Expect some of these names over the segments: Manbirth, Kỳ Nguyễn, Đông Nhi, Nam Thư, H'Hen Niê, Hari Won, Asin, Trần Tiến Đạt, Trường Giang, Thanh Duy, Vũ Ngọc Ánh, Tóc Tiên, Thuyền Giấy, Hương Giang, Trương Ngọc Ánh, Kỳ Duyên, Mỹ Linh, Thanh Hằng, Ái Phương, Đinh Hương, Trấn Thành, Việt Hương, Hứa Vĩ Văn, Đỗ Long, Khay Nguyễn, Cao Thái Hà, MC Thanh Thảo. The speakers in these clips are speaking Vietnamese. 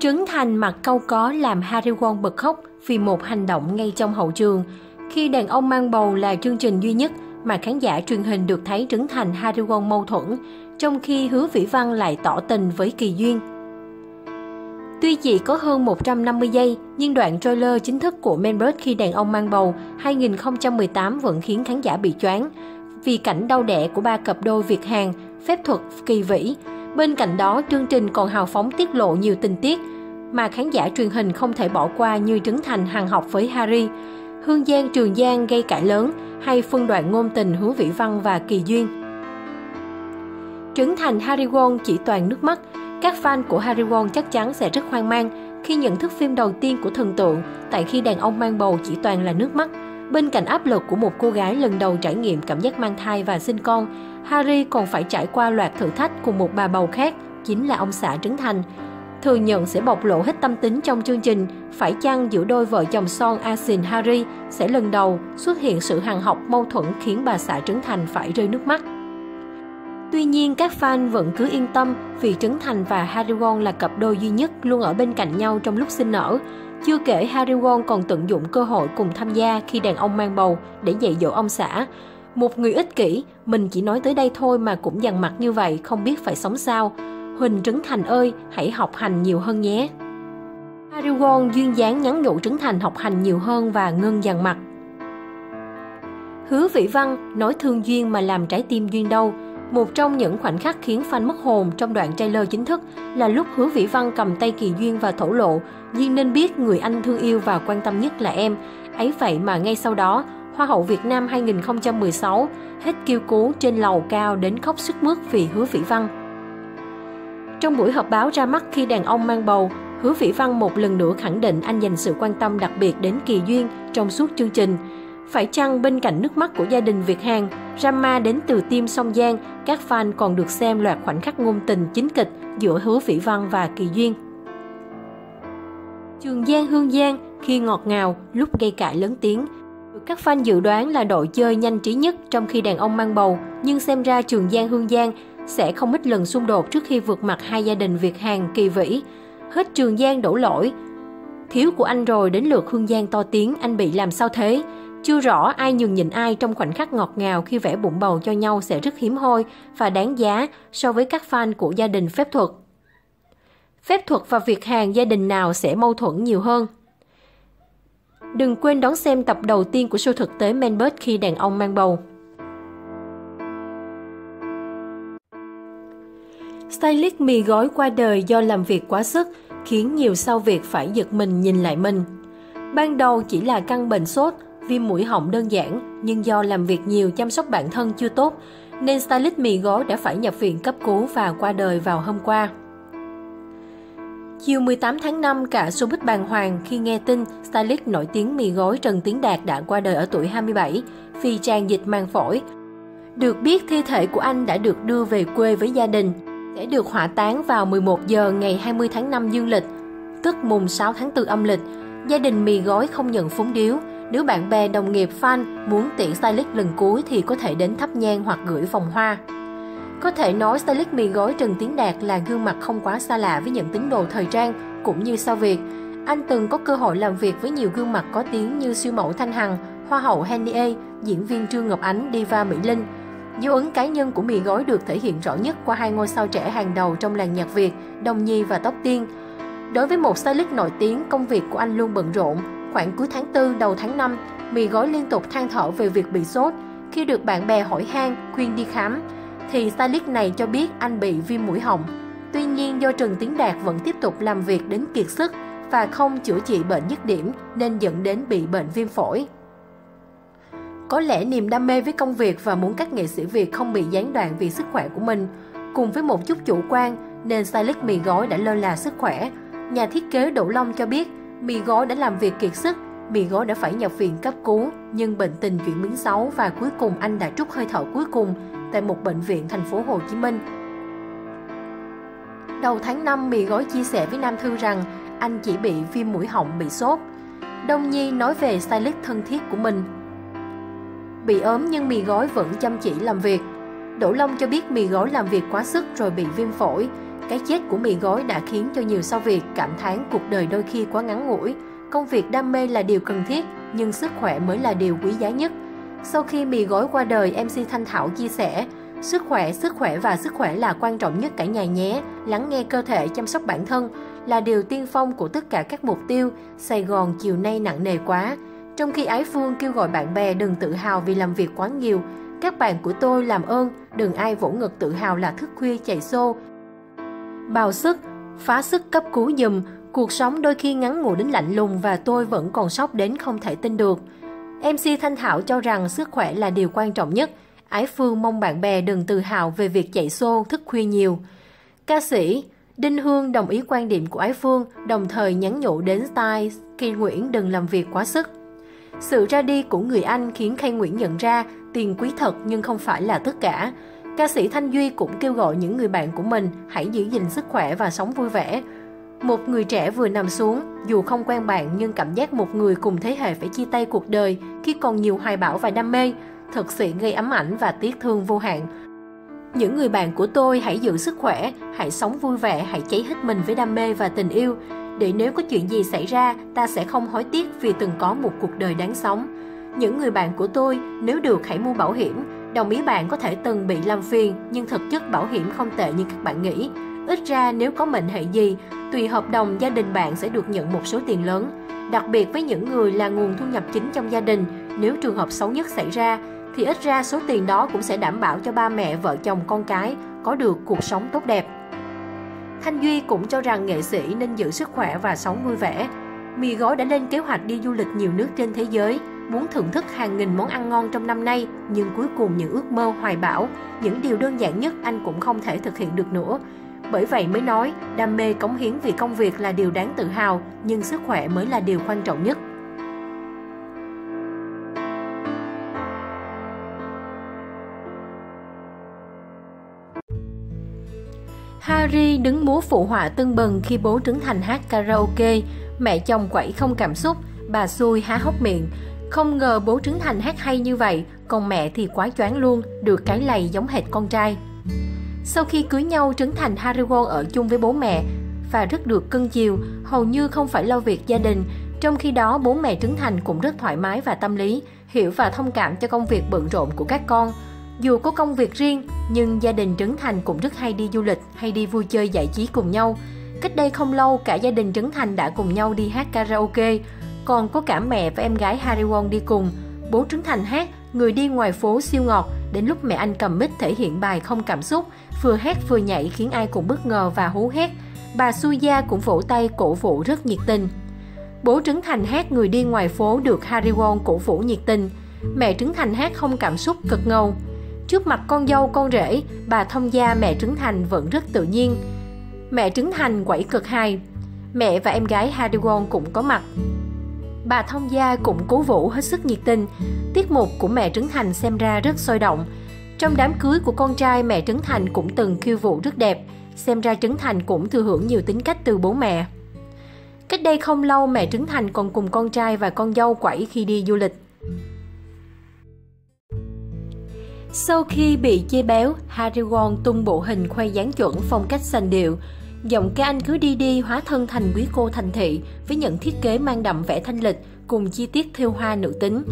Trấn Thành mặc câu có làm Hari Won bật khóc vì một hành động ngay trong hậu trường. Khi Đàn Ông Mang Bầu là chương trình duy nhất mà khán giả truyền hình được thấy Trấn Thành Hari Won mâu thuẫn, trong khi Hứa Vĩ Văn lại tỏ tình với Kỳ Duyên. Tuy chỉ có hơn 150 giây, nhưng đoạn trailer chính thức của Manbirth Khi Đàn Ông Mang Bầu 2018 vẫn khiến khán giả bị choáng vì cảnh đau đẻ của ba cặp đôi Việt Hàn, phép thuật kỳ vĩ. Bên cạnh đó, chương trình còn hào phóng tiết lộ nhiều tình tiết mà khán giả truyền hình không thể bỏ qua như Trấn Thành hàng học với Hari, Hương Giang, Trường Giang gây cãi lớn hay phân đoạn ngôn tình Hứa Vĩ Văn và Kỳ Duyên. Trấn Thành Hari Won chỉ toàn nước mắt. Các fan của Hari Won chắc chắn sẽ rất hoang mang khi nhận thức phim đầu tiên của thần tượng tại Khi Đàn Ông Mang Bầu chỉ toàn là nước mắt. Bên cạnh áp lực của một cô gái lần đầu trải nghiệm cảm giác mang thai và sinh con, Hari còn phải trải qua loạt thử thách cùng một bà bầu khác, chính là ông xã Trấn Thành. Thừa nhận sẽ bộc lộ hết tâm tính trong chương trình, phải chăng giữa đôi vợ chồng son Asin Hari sẽ lần đầu xuất hiện sự hằn học mâu thuẫn khiến bà xã Trấn Thành phải rơi nước mắt. Tuy nhiên, các fan vẫn cứ yên tâm vì Trấn Thành và Hari Won là cặp đôi duy nhất luôn ở bên cạnh nhau trong lúc sinh nở. Chưa kể, Hari Won còn tận dụng cơ hội cùng tham gia Khi Đàn Ông Mang Bầu để dạy dỗ ông xã. Một người ích kỷ, mình chỉ nói tới đây thôi mà cũng dằn mặt như vậy, không biết phải sống sao. Huỳnh Trấn Thành ơi, hãy học hành nhiều hơn nhé. Hari Won duyên dáng nhắn nhủ Trấn Thành học hành nhiều hơn và ngưng dằn mặt. Hứa Vĩ Văn nói thương duyên mà làm trái tim duyên đâu. Một trong những khoảnh khắc khiến fan mất hồn trong đoạn trailer chính thức là lúc Hứa Vĩ Văn cầm tay Kỳ Duyên và thổ lộ: Duyên nên biết người anh thương yêu và quan tâm nhất là em. Ấy vậy mà ngay sau đó, Hoa hậu Việt Nam 2016 hết kêu cứu trên lầu cao đến khóc sướt mướt vì Hứa Vĩ Văn. Trong buổi họp báo ra mắt Khi Đàn Ông Mang Bầu, Hứa Vĩ Văn một lần nữa khẳng định anh dành sự quan tâm đặc biệt đến Kỳ Duyên trong suốt chương trình. Phải chăng bên cạnh nước mắt của gia đình Việt Hàn, drama đến từ team Song Giang, các fan còn được xem loạt khoảnh khắc ngôn tình chính kịch giữa Hứa Vĩ Văn và Kỳ Duyên. Trường Giang Hương Giang khi ngọt ngào, lúc gây cãi lớn tiếng. Các fan dự đoán là đội chơi nhanh trí nhất trong Khi Đàn Ông Mang Bầu, nhưng xem ra Trường Giang Hương Giang sẽ không ít lần xung đột trước khi vượt mặt hai gia đình Việt Hàn kỳ vĩ. Hết Trường Giang đổ lỗi: Thiếu của anh rồi, đến lượt Hương Giang to tiếng: Anh bị làm sao thế? Chưa rõ ai nhường nhịn ai trong khoảnh khắc ngọt ngào khi vẽ bụng bầu cho nhau sẽ rất hiếm hoi và đáng giá so với các fan của gia đình phép thuật. Phép thuật và Việt Hàn, gia đình nào sẽ mâu thuẫn nhiều hơn? Đừng quên đón xem tập đầu tiên của show thực tế Manbirth Khi Đàn Ông Mang Bầu. Stylist mì gói qua đời do làm việc quá sức, khiến nhiều sao Việt phải giật mình nhìn lại mình. Ban đầu chỉ là căn bệnh sốt, viêm mũi họng đơn giản, nhưng do làm việc nhiều, chăm sóc bản thân chưa tốt, nên stylist mì gói đã phải nhập viện cấp cứu và qua đời vào hôm qua. Chiều 18 tháng 5, cả showbiz bàng hoàng khi nghe tin stylist nổi tiếng mì gói Trần Tiến Đạt đã qua đời ở tuổi 27 vì tràn dịch màng phổi. Được biết, thi thể của anh đã được đưa về quê với gia đình, sẽ được hỏa táng vào 11 giờ ngày 20 tháng 5 dương lịch, tức mùng 6 tháng 4 âm lịch. Gia đình mì gói không nhận phúng điếu. Nếu bạn bè, đồng nghiệp, fan muốn tiễn stylist lần cuối thì có thể đến thắp nhang hoặc gửi vòng hoa. Có thể nói stylist mì gói Trần Tiến Đạt là gương mặt không quá xa lạ với những tín đồ thời trang cũng như sao Việt. Anh từng có cơ hội làm việc với nhiều gương mặt có tiếng như siêu mẫu Thanh Hằng, hoa hậu H'Hen Niê, diễn viên Trương Ngọc Ánh, diva Mỹ Linh. Dấu ấn cá nhân của mì gói được thể hiện rõ nhất qua hai ngôi sao trẻ hàng đầu trong làng nhạc Việt, Đông Nhi và Tóc Tiên. Đối với một stylist nổi tiếng, công việc của anh luôn bận rộn. Khoảng cuối tháng 4, đầu tháng 5, mì gói liên tục than thở về việc bị sốt. Khi được bạn bè hỏi han, khuyên đi khám, thì stylist này cho biết anh bị viêm mũi họng. Tuy nhiên, do Trần Tiến Đạt vẫn tiếp tục làm việc đến kiệt sức và không chữa trị bệnh dứt điểm nên dẫn đến bị bệnh viêm phổi. Có lẽ niềm đam mê với công việc và muốn các nghệ sĩ Việt không bị gián đoạn vì sức khỏe của mình, cùng với một chút chủ quan nên stylist mì gói đã lơ là sức khỏe. Nhà thiết kế Đỗ Long cho biết mì gói đã làm việc kiệt sức, mì gói đã phải nhập viện cấp cứu, nhưng bệnh tình chuyển biến xấu và cuối cùng anh đã trút hơi thở cuối cùng tại một bệnh viện thành phố Hồ Chí Minh. Đầu tháng 5, mì gói chia sẻ với Nam Thư rằng anh chỉ bị viêm mũi họng, bị sốt. Đông Nhi nói về stylist thân thiết của mình: Bị ốm nhưng mì gói vẫn chăm chỉ làm việc. Đỗ Long cho biết mì gói làm việc quá sức rồi bị viêm phổi. Cái chết của mì gói đã khiến cho nhiều sao Việt cảm thán cuộc đời đôi khi quá ngắn ngủi. Công việc đam mê là điều cần thiết, nhưng sức khỏe mới là điều quý giá nhất. Sau khi mì gói qua đời, MC Thanh Thảo chia sẻ, sức khỏe và sức khỏe là quan trọng nhất cả nhà nhé. Lắng nghe cơ thể, chăm sóc bản thân là điều tiên phong của tất cả các mục tiêu. Sài Gòn chiều nay nặng nề quá. Trong khi Ái Phương kêu gọi bạn bè đừng tự hào vì làm việc quá nhiều. Các bạn của tôi làm ơn, đừng ai vỗ ngực tự hào là thức khuya chạy xô. Bào sức, phá sức cấp cứu giùm. Cuộc sống đôi khi ngắn ngủi đến lạnh lùng và tôi vẫn còn sốc đến không thể tin được. MC Thanh Thảo cho rằng sức khỏe là điều quan trọng nhất. Ái Phương mong bạn bè đừng tự hào về việc chạy xô, thức khuya nhiều. Ca sĩ Đinh Hương đồng ý quan điểm của Ái Phương, đồng thời nhắn nhủ đến style Kỳ Nguyễn đừng làm việc quá sức. Sự ra đi của người anh khiến Khay Nguyễn nhận ra tiền quý thật nhưng không phải là tất cả. Ca sĩ Thanh Duy cũng kêu gọi những người bạn của mình hãy giữ gìn sức khỏe và sống vui vẻ. Một người trẻ vừa nằm xuống, dù không quen bạn nhưng cảm giác một người cùng thế hệ phải chia tay cuộc đời khi còn nhiều hoài bão và đam mê, thật sự gây ám ảnh và tiếc thương vô hạn. Những người bạn của tôi hãy giữ sức khỏe, hãy sống vui vẻ, hãy cháy hết mình với đam mê và tình yêu. Để nếu có chuyện gì xảy ra, ta sẽ không hối tiếc vì từng có một cuộc đời đáng sống. Những người bạn của tôi, nếu được hãy mua bảo hiểm. Đồng ý bạn có thể từng bị làm phiền, nhưng thực chất bảo hiểm không tệ như các bạn nghĩ. Ít ra nếu có mệnh hệ gì, tùy hợp đồng gia đình bạn sẽ được nhận một số tiền lớn. Đặc biệt với những người là nguồn thu nhập chính trong gia đình, nếu trường hợp xấu nhất xảy ra, thì ít ra số tiền đó cũng sẽ đảm bảo cho ba mẹ, vợ chồng, con cái có được cuộc sống tốt đẹp. Thanh Duy cũng cho rằng nghệ sĩ nên giữ sức khỏe và sống vui vẻ. Mì gói đã lên kế hoạch đi du lịch nhiều nước trên thế giới, muốn thưởng thức hàng nghìn món ăn ngon trong năm nay, nhưng cuối cùng những ước mơ hoài bão, những điều đơn giản nhất anh cũng không thể thực hiện được nữa. Bởi vậy mới nói, đam mê cống hiến vì công việc là điều đáng tự hào, nhưng sức khỏe mới là điều quan trọng nhất. Hari đứng múa phụ họa tưng bừng khi bố Trấn Thành hát karaoke, mẹ chồng quẩy không cảm xúc, bà xui há hốc miệng. Không ngờ bố Trấn Thành hát hay như vậy, còn mẹ thì quá choáng luôn, được cái lầy giống hệt con trai. Sau khi cưới nhau, Trấn Thành Hari Won ở chung với bố mẹ và rất được cưng chiều, hầu như không phải lo việc gia đình. Trong khi đó, bố mẹ Trấn Thành cũng rất thoải mái và tâm lý, hiểu và thông cảm cho công việc bận rộn của các con. Dù có công việc riêng, nhưng gia đình Trấn Thành cũng rất hay đi du lịch, hay đi vui chơi giải trí cùng nhau. Cách đây không lâu, cả gia đình Trấn Thành đã cùng nhau đi hát karaoke, còn có cả mẹ và em gái Hari Won đi cùng. Bố Trấn Thành hát Người đi ngoài phố siêu ngọt, đến lúc mẹ anh cầm mic thể hiện bài không cảm xúc, vừa hát vừa nhảy khiến ai cũng bất ngờ và hú hét. Bà Suya cũng vỗ tay cổ vũ rất nhiệt tình. Bố Trấn Thành hát Người đi ngoài phố được Hari Won cổ vũ nhiệt tình. Mẹ Trấn Thành hát không cảm xúc cực ngầu. Trước mặt con dâu con rể, bà thông gia mẹ Trấn Thành vẫn rất tự nhiên. Mẹ Trấn Thành quẩy cực hay. Mẹ và em gái Hari Won cũng có mặt. Bà thông gia cũng cố vũ hết sức nhiệt tình. Tiết mục của mẹ Trấn Thành xem ra rất sôi động. Trong đám cưới của con trai, mẹ Trấn Thành cũng từng khiêu vũ rất đẹp. Xem ra Trấn Thành cũng thừa hưởng nhiều tính cách từ bố mẹ. Cách đây không lâu, mẹ Trấn Thành còn cùng con trai và con dâu quẩy khi đi du lịch. Sau khi bị chê béo, Hari Won tung bộ hình khoe dáng chuẩn phong cách sành điệu. Giọng ca anh cứ đi đi hóa thân thành quý cô thành thị với những thiết kế mang đậm vẻ thanh lịch cùng chi tiết thêu hoa nữ tính.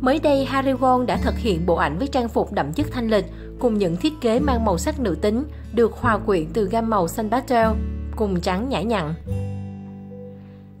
Mới đây, Hari Won đã thực hiện bộ ảnh với trang phục đậm chất thanh lịch cùng những thiết kế mang màu sắc nữ tính được hòa quyện từ gam màu xanh pastel cùng trắng nhã nhặn.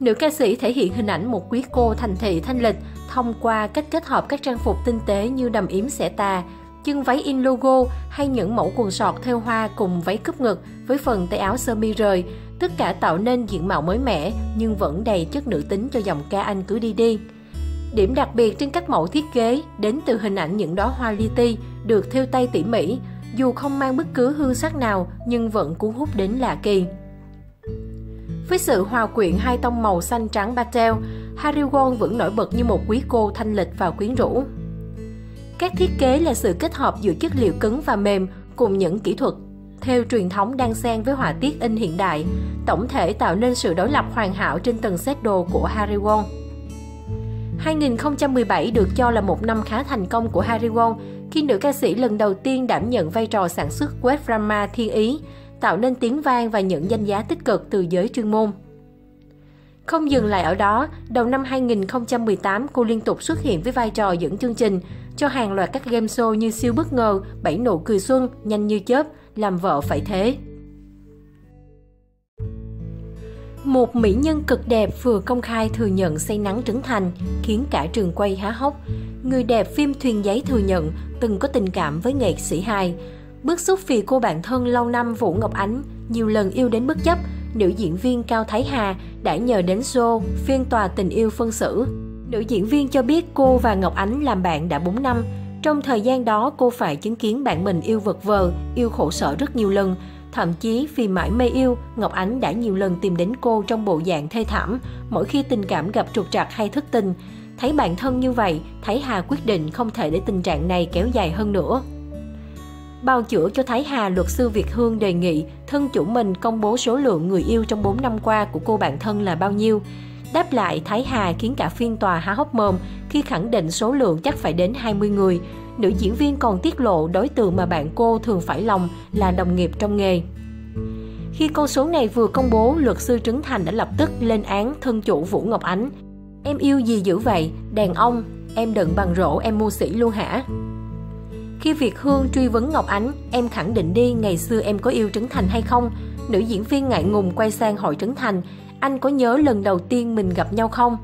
Nữ ca sĩ thể hiện hình ảnh một quý cô thành thị thanh lịch thông qua cách kết hợp các trang phục tinh tế như đầm yếm xẻ tà, chân váy in logo hay những mẫu quần sọt thêu hoa cùng váy cúp ngực với phần tay áo sơ mi rời, tất cả tạo nên diện mạo mới mẻ nhưng vẫn đầy chất nữ tính cho dòng ca anh cứ đi đi. Điểm đặc biệt trên các mẫu thiết kế đến từ hình ảnh những đóa hoa li ti được thêu tay tỉ mỉ, dù không mang bất cứ hương sắc nào nhưng vẫn cuốn hút đến lạ kỳ. Với sự hòa quyện hai tông màu xanh trắng pastel, Hari Won vẫn nổi bật như một quý cô thanh lịch và quyến rũ. Các thiết kế là sự kết hợp giữa chất liệu cứng và mềm cùng những kỹ thuật theo truyền thống đan xen với họa tiết in hiện đại, tổng thể tạo nên sự đối lập hoàn hảo trên từng set đồ của Hari Won. 2017 được cho là một năm khá thành công của Hari Won khi nữ ca sĩ lần đầu tiên đảm nhận vai trò sản xuất web drama Thiên Ý. tạo nên tiếng vang và nhận danh giá tích cực từ giới chuyên môn. Không dừng lại ở đó, đầu năm 2018 cô liên tục xuất hiện với vai trò dẫn chương trình cho hàng loạt các game show như Siêu Bất Ngờ, Bảy Nụ Cười Xuân, Nhanh Như Chớp, Làm Vợ Phải Thế. Một mỹ nhân cực đẹp vừa công khai thừa nhận say nắng Trấn Thành, khiến cả trường quay há hốc. Người đẹp phim Thuyền Giấy thừa nhận từng có tình cảm với nghệ sĩ hài. Bức xúc vì cô bạn thân lâu năm Vũ Ngọc Ánh, nhiều lần yêu đến bất chấp, nữ diễn viên Cao Thái Hà đã nhờ đến show Phiên Tòa Tình Yêu phân xử. Nữ diễn viên cho biết cô và Ngọc Ánh làm bạn đã 4 năm. Trong thời gian đó, cô phải chứng kiến bạn mình yêu vật vờ, yêu khổ sở rất nhiều lần. Thậm chí vì mãi mê yêu, Ngọc Ánh đã nhiều lần tìm đến cô trong bộ dạng thê thảm, mỗi khi tình cảm gặp trục trặc hay thất tình. Thấy bạn thân như vậy, Thái Hà quyết định không thể để tình trạng này kéo dài hơn nữa. Bào chữa cho Thái Hà, luật sư Việt Hương đề nghị thân chủ mình công bố số lượng người yêu trong 4 năm qua của cô bạn thân là bao nhiêu. Đáp lại, Thái Hà khiến cả phiên tòa há hốc mồm khi khẳng định số lượng chắc phải đến 20 người. Nữ diễn viên còn tiết lộ đối tượng mà bạn cô thường phải lòng là đồng nghiệp trong nghề. Khi con số này vừa công bố, luật sư Trấn Thành đã lập tức lên án thân chủ Vũ Ngọc Ánh. Em yêu gì dữ vậy? Đàn ông, em đựng bằng rổ em mua sỉ luôn hả? Khi Việt Hương truy vấn Ngọc Ánh, em khẳng định đi ngày xưa em có yêu Trấn Thành hay không? Nữ diễn viên ngại ngùng quay sang hỏi Trấn Thành, anh có nhớ lần đầu tiên mình gặp nhau không?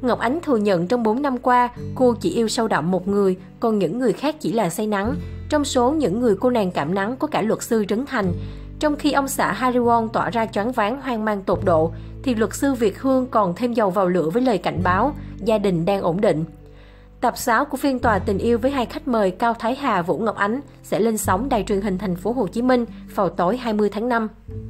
Ngọc Ánh thừa nhận trong 4 năm qua, cô chỉ yêu sâu đậm một người, còn những người khác chỉ là say nắng. Trong số những người cô nàng cảm nắng có cả luật sư Trấn Thành. Trong khi ông xã Hari Won tỏ ra choáng váng hoang mang tột độ, thì luật sư Việt Hương còn thêm dầu vào lửa với lời cảnh báo, gia đình đang ổn định. Tập 6 của phiên tòa tình yêu với hai khách mời Cao Thái Hà, Vũ Ngọc Ánh sẽ lên sóng đài truyền hình Thành phố Hồ Chí Minh vào tối 20 tháng 5.